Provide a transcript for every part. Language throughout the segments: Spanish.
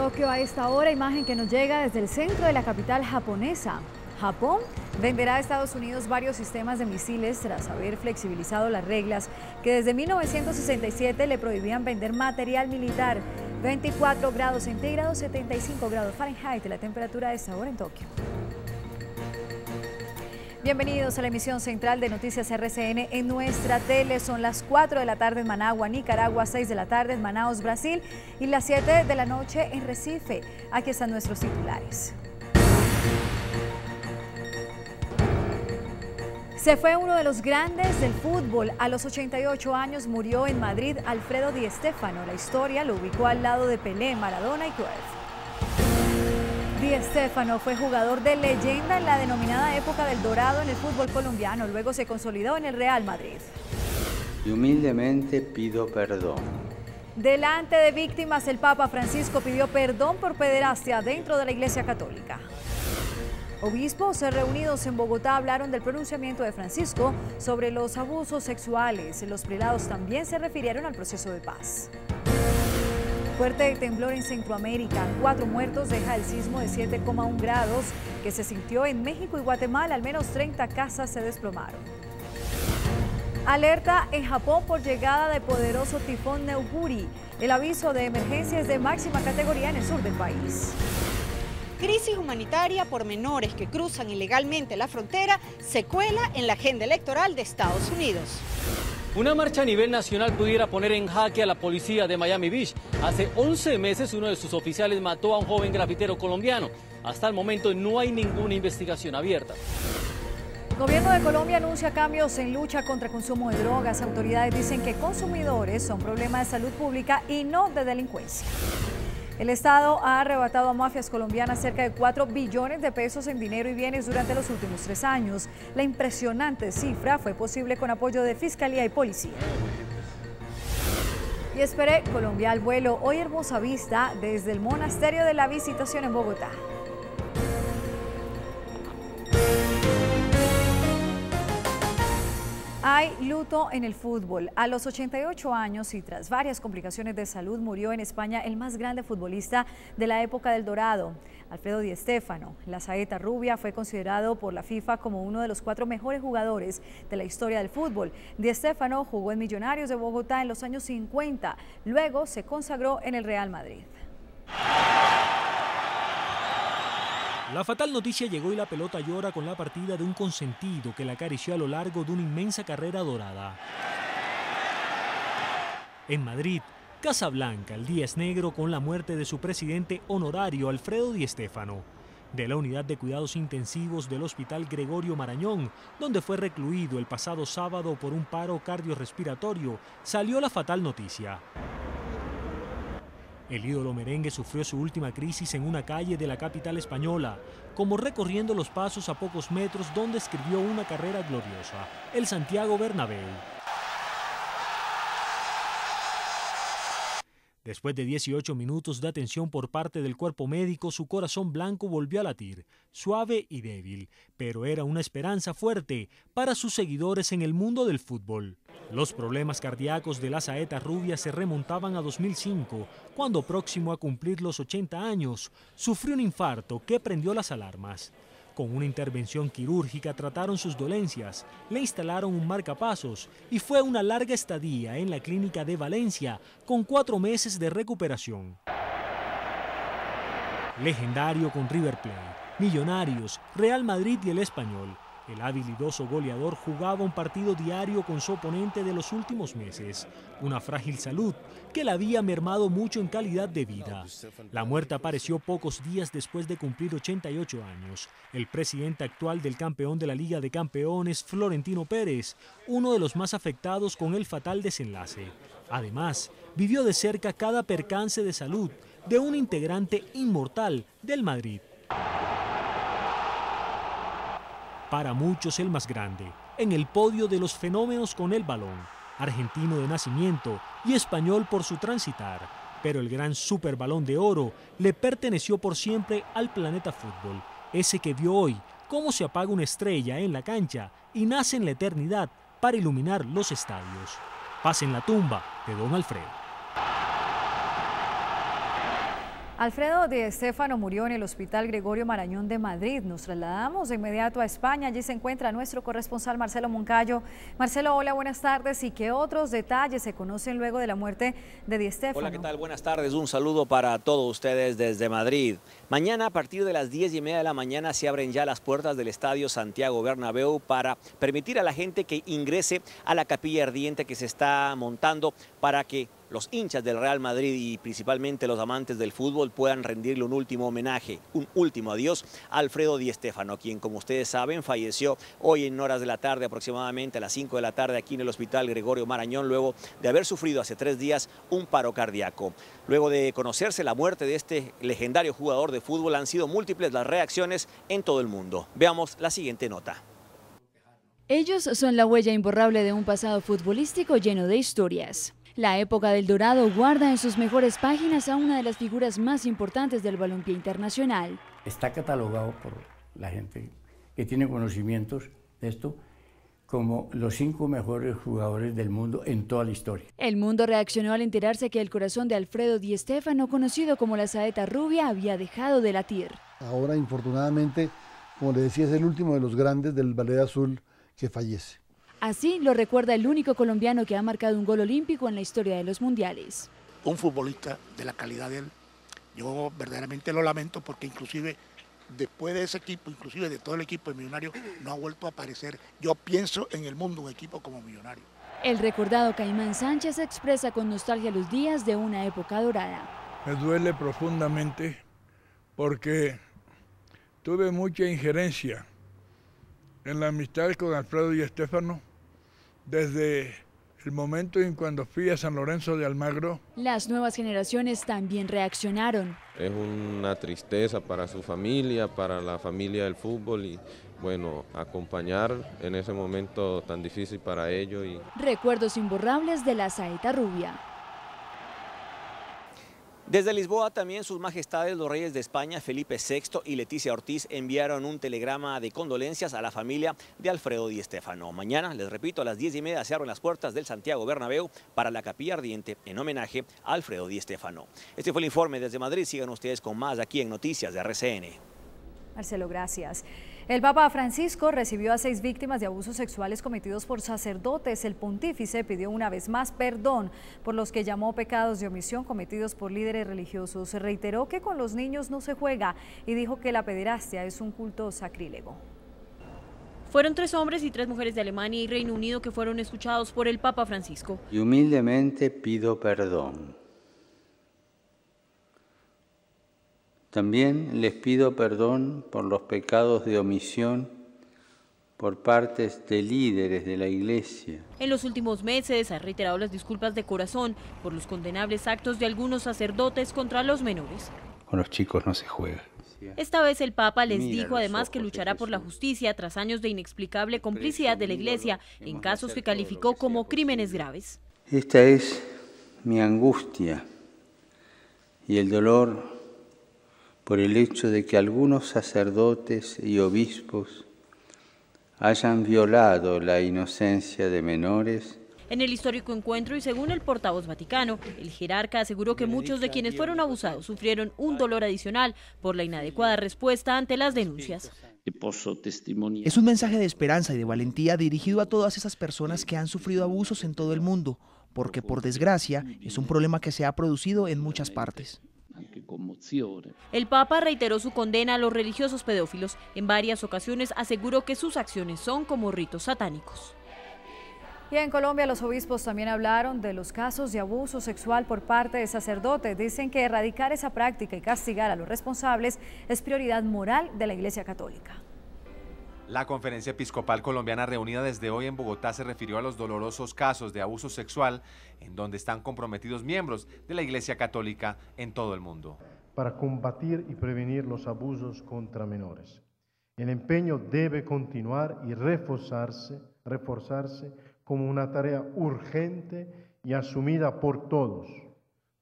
Tokio a esta hora, imagen que nos llega desde el centro de la capital japonesa. Japón venderá a Estados Unidos varios sistemas de misiles tras haber flexibilizado las reglas que desde 1967 le prohibían vender material militar. 24 grados centígrados, 75 grados Fahrenheit, la temperatura a esta hora en Tokio. Bienvenidos a la emisión central de Noticias RCN en nuestra tele. Son las 4 de la tarde en Managua, Nicaragua, 6 de la tarde en Manaos, Brasil y las 7 de la noche en Recife. Aquí están nuestros titulares. Se fue uno de los grandes del fútbol. A los 88 años murió en Madrid Alfredo Di Stéfano. La historia lo ubicó al lado de Pelé, Maradona y Cruyff. Di Stéfano fue jugador de leyenda en la denominada época del Dorado en el fútbol colombiano, luego se consolidó en el Real Madrid. Y humildemente pido perdón. Delante de víctimas, el Papa Francisco pidió perdón por pederastia dentro de la Iglesia Católica. Obispos reunidos en Bogotá hablaron del pronunciamiento de Francisco sobre los abusos sexuales. Los prelados también se refirieron al proceso de paz. Fuerte temblor en Centroamérica, 4 muertos deja el sismo de 7,1 grados que se sintió en México y Guatemala, al menos 30 casas se desplomaron. Alerta en Japón por llegada de poderoso tifón Neoguri, el aviso de emergencia es de máxima categoría en el sur del país. Crisis humanitaria por menores que cruzan ilegalmente la frontera se cuela en la agenda electoral de Estados Unidos. Una marcha a nivel nacional pudiera poner en jaque a la policía de Miami Beach. Hace 11 meses uno de sus oficiales mató a un joven grafitero colombiano. Hasta el momento no hay ninguna investigación abierta. El gobierno de Colombia anuncia cambios en lucha contra el consumo de drogas. Autoridades dicen que consumidores son problema de salud pública y no de delincuencia. El Estado ha arrebatado a mafias colombianas cerca de 4 billones de pesos en dinero y bienes durante los últimos 3 años. La impresionante cifra fue posible con apoyo de Fiscalía y Policía. Y esperé Colombia al vuelo, hoy hermosa vista desde el Monasterio de la Visitación en Bogotá. Hay luto en el fútbol. A los 88 años y tras varias complicaciones de salud murió en España el más grande futbolista de la época del Dorado, Alfredo Di Stéfano. La saeta rubia fue considerado por la FIFA como uno de los 4 mejores jugadores de la historia del fútbol. Di Stéfano jugó en Millonarios de Bogotá en los años 50, luego se consagró en el Real Madrid. La fatal noticia llegó y la pelota llora con la partida de un consentido que la acarició a lo largo de una inmensa carrera dorada. En Madrid, Casablanca, el día es negro con la muerte de su presidente honorario Alfredo Di Stéfano, de la unidad de cuidados intensivos del hospital Gregorio Marañón, donde fue recluido el pasado sábado por un paro cardiorrespiratorio, salió la fatal noticia. El ídolo merengue sufrió su última crisis en una calle de la capital española, como recorriendo los pasos a pocos metros donde escribió una carrera gloriosa, el Santiago Bernabéu. Después de 18 minutos de atención por parte del cuerpo médico, su corazón blanco volvió a latir, suave y débil, pero era una esperanza fuerte para sus seguidores en el mundo del fútbol. Los problemas cardíacos de la saeta rubia se remontaban a 2005, cuando próximo a cumplir los 80 años, sufrió un infarto que prendió las alarmas. Con una intervención quirúrgica trataron sus dolencias, le instalaron un marcapasos y fue una larga estadía en la clínica de Valencia con 4 meses de recuperación. Legendario con River Plate, Millonarios, Real Madrid y el Español. El habilidoso goleador jugaba un partido diario con su oponente de los últimos meses, una frágil salud que la había mermado mucho en calidad de vida. La muerte apareció pocos días después de cumplir 88 años. El presidente actual del campeón de la Liga de Campeones, Florentino Pérez, uno de los más afectados con el fatal desenlace. Además, vivió de cerca cada percance de salud de un integrante inmortal del Madrid. Para muchos el más grande, en el podio de los fenómenos con el balón, argentino de nacimiento y español por su transitar, pero el gran superbalón de oro le perteneció por siempre al planeta fútbol, ese que vio hoy cómo se apaga una estrella en la cancha y nace en la eternidad para iluminar los estadios. Paz en la tumba de don Alfredo. Alfredo Di Stéfano murió en el Hospital Gregorio Marañón de Madrid. Nos trasladamos de inmediato a España. Allí se encuentra nuestro corresponsal Marcelo Moncayo. Marcelo, hola, buenas tardes. ¿Y qué otros detalles se conocen luego de la muerte de Di Stéfano? Hola, ¿qué tal? Buenas tardes. Un saludo para todos ustedes desde Madrid. Mañana a partir de las 10:30 de la mañana se abren ya las puertas del Estadio Santiago Bernabéu para permitir a la gente que ingrese a la capilla ardiente que se está montando para que los hinchas del Real Madrid y principalmente los amantes del fútbol puedan rendirle un último homenaje, un último adiós a Alfredo Di Stéfano, quien, como ustedes saben, falleció hoy en horas de la tarde, aproximadamente a las 5 de la tarde, aquí en el Hospital Gregorio Marañón, luego de haber sufrido hace 3 días un paro cardíaco. Luego de conocerse la muerte de este legendario jugador de fútbol, han sido múltiples las reacciones en todo el mundo. Veamos la siguiente nota. Ellos son la huella imborrable de un pasado futbolístico lleno de historias. La época del Dorado guarda en sus mejores páginas a una de las figuras más importantes del balompié internacional. Está catalogado por la gente que tiene conocimientos de esto como los 5 mejores jugadores del mundo en toda la historia. El mundo reaccionó al enterarse que el corazón de Alfredo Di Stéfano, conocido como la saeta rubia, había dejado de latir. Ahora, infortunadamente, como le decía, es el último de los grandes del ballet azul que fallece. Así lo recuerda el único colombiano que ha marcado un gol olímpico en la historia de los mundiales. Un futbolista de la calidad de él, yo verdaderamente lo lamento porque inclusive después de ese equipo, inclusive de todo el equipo de Millonarios, no ha vuelto a aparecer. Yo pienso en el mundo un equipo como Millonarios. El recordado Caimán Sánchez expresa con nostalgia los días de una época dorada. Me duele profundamente porque tuve mucha injerencia en la amistad con Alfredo Di Stéfano desde el momento en cuando fui a San Lorenzo de Almagro. Las nuevas generaciones también reaccionaron. Es una tristeza para su familia, para la familia del fútbol y bueno, acompañar en ese momento tan difícil para ellos. Recuerdos imborrables de la saeta rubia. Desde Lisboa también sus majestades los reyes de España, Felipe VI y Leticia Ortiz, enviaron un telegrama de condolencias a la familia de Alfredo Di Stéfano. Mañana, les repito, a las 10:30 se abren las puertas del Santiago Bernabéu para la capilla ardiente en homenaje a Alfredo Di Stéfano. Este fue el informe desde Madrid. Sigan ustedes con más aquí en Noticias de RCN. Marcelo, gracias. El Papa Francisco recibió a 6 víctimas de abusos sexuales cometidos por sacerdotes. El pontífice pidió una vez más perdón por los que llamó pecados de omisión cometidos por líderes religiosos. Reiteró que con los niños no se juega y dijo que la pederastia es un culto sacrílego. Fueron 3 hombres y 3 mujeres de Alemania y Reino Unido que fueron escuchados por el Papa Francisco. Y humildemente pido perdón. También les pido perdón por los pecados de omisión por parte de líderes de la Iglesia. En los últimos meses ha reiterado las disculpas de corazón por los condenables actos de algunos sacerdotes contra los menores. Con los chicos no se juega. Esta vez el Papa les dijo además que luchará por la justicia tras años de inexplicable complicidad de la Iglesia en casos que calificó como crímenes graves. Esta es mi angustia y el dolor por el hecho de que algunos sacerdotes y obispos hayan violado la inocencia de menores. En el histórico encuentro y según el portavoz vaticano, el jerarca aseguró que muchos de quienes fueron abusados sufrieron un dolor adicional por la inadecuada respuesta ante las denuncias. Es un mensaje de esperanza y de valentía dirigido a todas esas personas que han sufrido abusos en todo el mundo, porque por desgracia es un problema que se ha producido en muchas partes. El Papa reiteró su condena a los religiosos pedófilos. En varias ocasiones aseguró que sus acciones son como ritos satánicos. Y en Colombia los obispos también hablaron de los casos de abuso sexual por parte de sacerdotes. Dicen que erradicar esa práctica y castigar a los responsables es prioridad moral de la Iglesia Católica. La Conferencia Episcopal Colombiana reunida desde hoy en Bogotá se refirió a los dolorosos casos de abuso sexual en donde están comprometidos miembros de la Iglesia Católica en todo el mundo. Para combatir y prevenir los abusos contra menores, el empeño debe continuar y reforzarse como una tarea urgente y asumida por todos,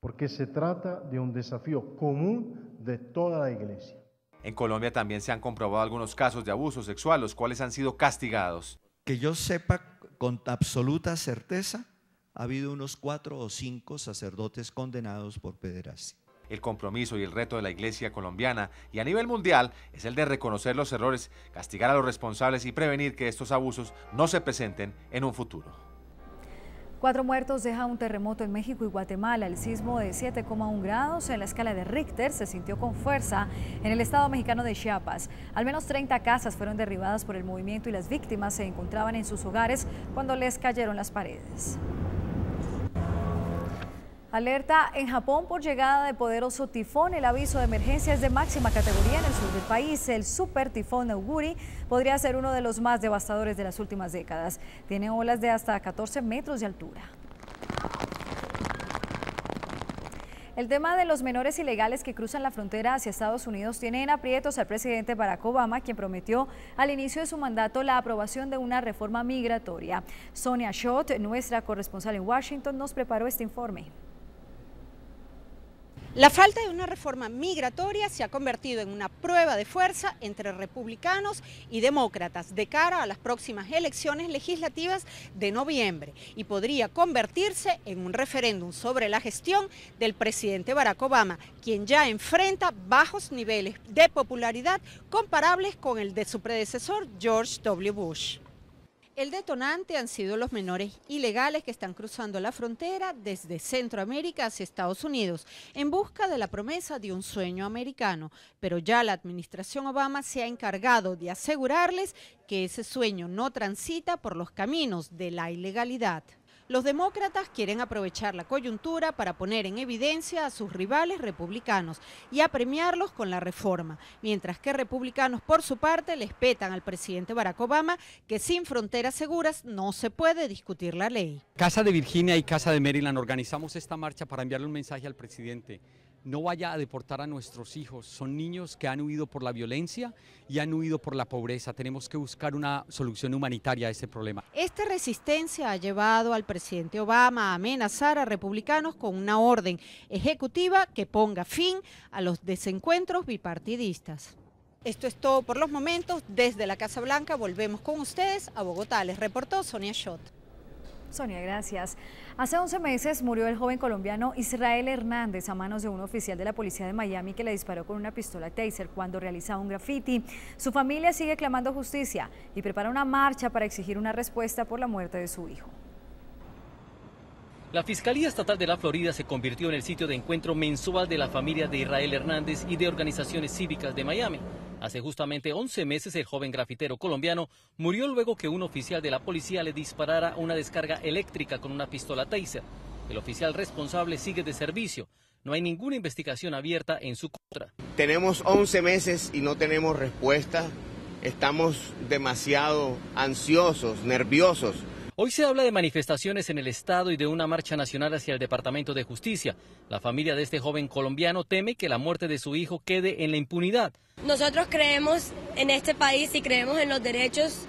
porque se trata de un desafío común de toda la Iglesia. En Colombia también se han comprobado algunos casos de abuso sexual, los cuales han sido castigados. Que yo sepa con absoluta certeza, ha habido unos 4 o 5 sacerdotes condenados por pederastia. El compromiso y el reto de la Iglesia colombiana y a nivel mundial es el de reconocer los errores, castigar a los responsables y prevenir que estos abusos no se presenten en un futuro. 4 muertos deja un terremoto en México y Guatemala. El sismo de 7,1 grados en la escala de Richter se sintió con fuerza en el estado mexicano de Chiapas. Al menos 30 casas fueron derribadas por el movimiento y las víctimas se encontraban en sus hogares cuando les cayeron las paredes. Alerta en Japón por llegada de poderoso tifón. El aviso de emergencia es de máxima categoría en el sur del país. El super tifón Neoguri podría ser uno de los más devastadores de las últimas décadas. Tiene olas de hasta 14 metros de altura. El tema de los menores ilegales que cruzan la frontera hacia Estados Unidos tiene en aprietos al presidente Barack Obama, quien prometió al inicio de su mandato la aprobación de una reforma migratoria. Sonia Schott, nuestra corresponsal en Washington, nos preparó este informe. La falta de una reforma migratoria se ha convertido en una prueba de fuerza entre republicanos y demócratas de cara a las próximas elecciones legislativas de noviembre y podría convertirse en un referéndum sobre la gestión del presidente Barack Obama, quien ya enfrenta bajos niveles de popularidad comparables con el de su predecesor George W. Bush. El detonante han sido los menores ilegales que están cruzando la frontera desde Centroamérica hacia Estados Unidos en busca de la promesa de un sueño americano, pero ya la administración Obama se ha encargado de asegurarles que ese sueño no transita por los caminos de la ilegalidad. Los demócratas quieren aprovechar la coyuntura para poner en evidencia a sus rivales republicanos y apremiarlos con la reforma, mientras que republicanos por su parte les petan al presidente Barack Obama que sin fronteras seguras no se puede discutir la ley. Casa de Virginia y Casa de Maryland organizamos esta marcha para enviarle un mensaje al presidente. No vaya a deportar a nuestros hijos, son niños que han huido por la violencia y han huido por la pobreza, tenemos que buscar una solución humanitaria a este problema. Esta resistencia ha llevado al presidente Obama a amenazar a republicanos con una orden ejecutiva que ponga fin a los desencuentros bipartidistas. Esto es todo por los momentos, desde la Casa Blanca volvemos con ustedes a Bogotá, les reportó Sonia Schott. Sonia, gracias. Hace 11 meses murió el joven colombiano Israel Hernández a manos de un oficial de la policía de Miami que le disparó con una pistola Taser cuando realizaba un graffiti. Su familia sigue clamando justicia y prepara una marcha para exigir una respuesta por la muerte de su hijo. La Fiscalía Estatal de la Florida se convirtió en el sitio de encuentro mensual de la familia de Israel Hernández y de organizaciones cívicas de Miami. Hace justamente 11 meses el joven grafitero colombiano murió luego que un oficial de la policía le disparara una descarga eléctrica con una pistola Taser. El oficial responsable sigue de servicio. No hay ninguna investigación abierta en su contra. Tenemos 11 meses y no tenemos respuesta. Estamos demasiado ansiosos, nerviosos. Hoy se habla de manifestaciones en el estado y de una marcha nacional hacia el Departamento de Justicia. La familia de este joven colombiano teme que la muerte de su hijo quede en la impunidad. Nosotros creemos en este país y creemos en los derechos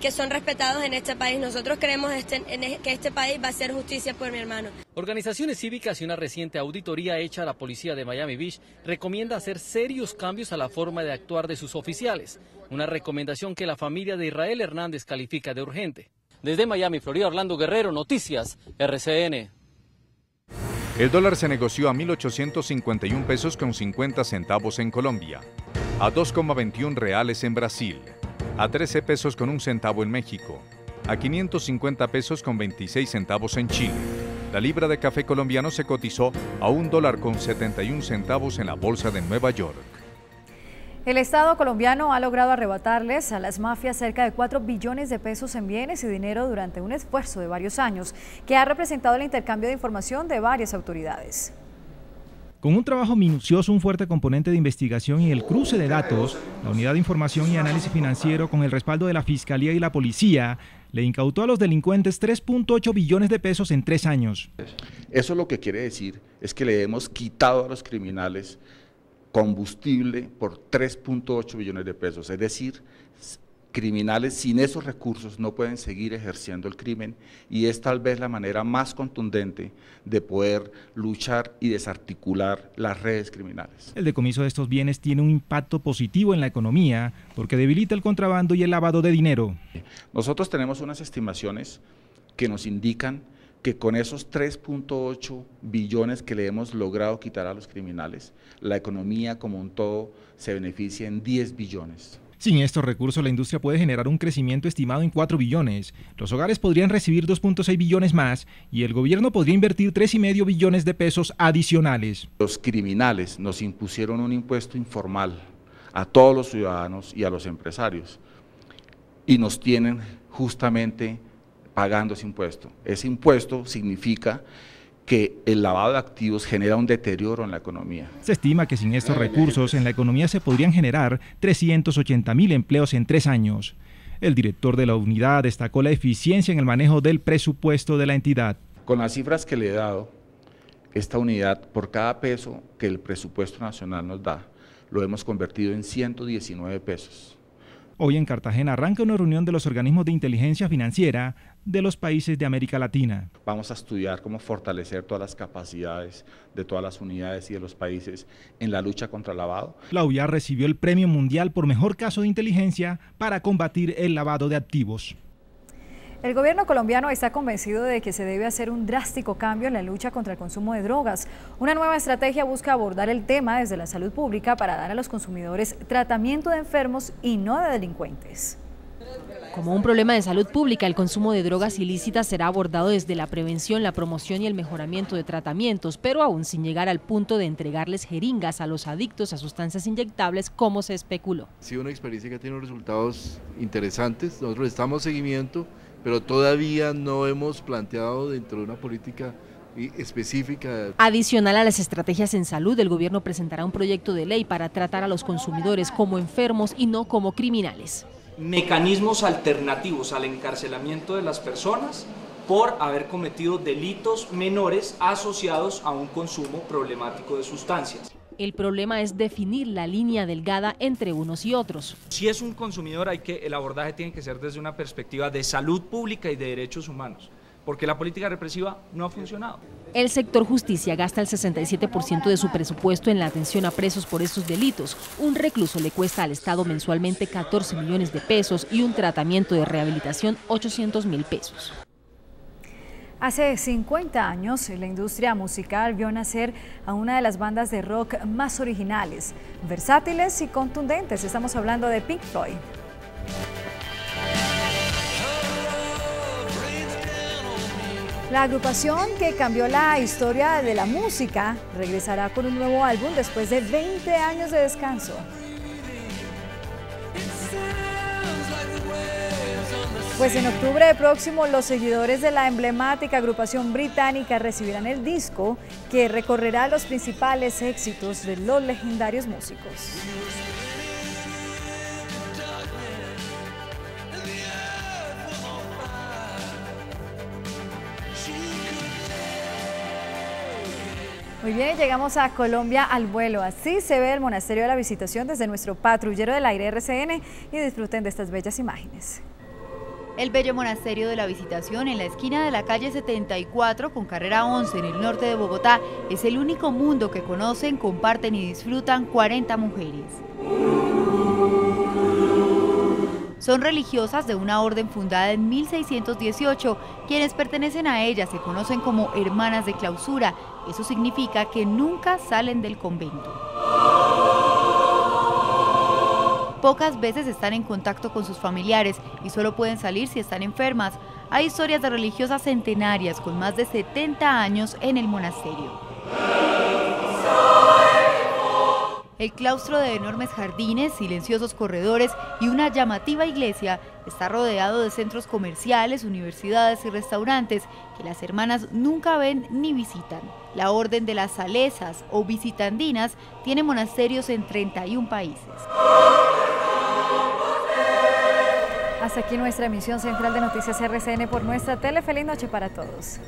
que son respetados en este país. Nosotros creemos que este país va a hacer justicia por mi hermano. Organizaciones cívicas y una reciente auditoría hecha a la policía de Miami Beach recomienda hacer serios cambios a la forma de actuar de sus oficiales. Una recomendación que la familia de Israel Hernández califica de urgente. Desde Miami, Florida, Orlando Guerrero, Noticias RCN. El dólar se negoció a 1.851 pesos con 50 centavos en Colombia, a 2,21 reales en Brasil, a 13 pesos con 1 centavo en México, a 550 pesos con 26 centavos en Chile. La libra de café colombiano se cotizó a $1.71 en la bolsa de Nueva York. El Estado colombiano ha logrado arrebatarles a las mafias cerca de 4 billones de pesos en bienes y dinero durante un esfuerzo de varios años, que ha representado el intercambio de información de varias autoridades. Con un trabajo minucioso, un fuerte componente de investigación y el cruce de datos, la Unidad de Información y Análisis Financiero, con el respaldo de la Fiscalía y la Policía, le incautó a los delincuentes 3.8 billones de pesos en 3 años. Eso lo que quiere decir es que le hemos quitado a los criminales combustible por 3.8 billones de pesos, es decir, criminales sin esos recursos no pueden seguir ejerciendo el crimen y es tal vez la manera más contundente de poder luchar y desarticular las redes criminales. El decomiso de estos bienes tiene un impacto positivo en la economía porque debilita el contrabando y el lavado de dinero. Nosotros tenemos unas estimaciones que nos indican que con esos 3.8 billones que le hemos logrado quitar a los criminales, la economía como un todo se beneficia en 10 billones. Sin estos recursos, la industria puede generar un crecimiento estimado en 4 billones, los hogares podrían recibir 2.6 billones más y el gobierno podría invertir 3,5 billones de pesos adicionales. Los criminales nos impusieron un impuesto informal a todos los ciudadanos y a los empresarios y nos tienen justamente pagando ese impuesto. Ese impuesto significa que el lavado de activos genera un deterioro en la economía. Se estima que sin estos recursos en la economía se podrían generar 380.000 empleos en 3 años. El director de la unidad destacó la eficiencia en el manejo del presupuesto de la entidad. Con las cifras que le he dado, esta unidad, por cada peso que el presupuesto nacional nos da, lo hemos convertido en 119 pesos. Hoy en Cartagena arranca una reunión de los organismos de inteligencia financiera de los países de América Latina. Vamos a estudiar cómo fortalecer todas las capacidades de todas las unidades y de los países en la lucha contra el lavado. La UIA recibió el Premio Mundial por Mejor Caso de Inteligencia para combatir el lavado de activos. El gobierno colombiano está convencido de que se debe hacer un drástico cambio en la lucha contra el consumo de drogas. Una nueva estrategia busca abordar el tema desde la salud pública para dar a los consumidores tratamiento de enfermos y no de delincuentes. Como un problema de salud pública, el consumo de drogas ilícitas será abordado desde la prevención, la promoción y el mejoramiento de tratamientos, pero aún sin llegar al punto de entregarles jeringas a los adictos a sustancias inyectables, como se especuló. Ha sido una experiencia que tiene resultados interesantes. Nosotros estamos seguimiento, pero todavía no hemos planteado dentro de una política específica. Adicional a las estrategias en salud, el gobierno presentará un proyecto de ley para tratar a los consumidores como enfermos y no como criminales. Mecanismos alternativos al encarcelamiento de las personas por haber cometido delitos menores asociados a un consumo problemático de sustancias. El problema es definir la línea delgada entre unos y otros. Si es un consumidor, el abordaje tiene que ser desde una perspectiva de salud pública y de derechos humanos, porque la política represiva no ha funcionado. El sector justicia gasta el 67% de su presupuesto en la atención a presos por estos delitos. Un recluso le cuesta al Estado mensualmente 14 millones de pesos y un tratamiento de rehabilitación 800.000 pesos. Hace 50 años, la industria musical vio nacer a una de las bandas de rock más originales, versátiles y contundentes. Estamos hablando de Pink Floyd. La agrupación que cambió la historia de la música regresará con un nuevo álbum después de 20 años de descanso. Pues en octubre próximo los seguidores de la emblemática agrupación británica recibirán el disco que recorrerá los principales éxitos de los legendarios músicos. Muy bien, llegamos a Colombia al vuelo. Así se ve el Monasterio de la Visitación desde nuestro patrullero del aire RCN y disfruten de estas bellas imágenes. El bello Monasterio de la Visitación, en la esquina de la calle 74 con carrera 11 en el norte de Bogotá, es el único mundo que conocen, comparten y disfrutan 40 mujeres. Son religiosas de una orden fundada en 1618, quienes pertenecen a ella se conocen como hermanas de clausura. Eso significa que nunca salen del convento. Pocas veces están en contacto con sus familiares y solo pueden salir si están enfermas. Hay historias de religiosas centenarias con más de 70 años en el monasterio. El claustro, de enormes jardines, silenciosos corredores y una llamativa iglesia, está rodeado de centros comerciales, universidades y restaurantes que las hermanas nunca ven ni visitan. La Orden de las Salesas o Visitandinas tiene monasterios en 31 países. Hasta aquí nuestra emisión central de Noticias RCN por nuestra tele. Feliz noche para todos.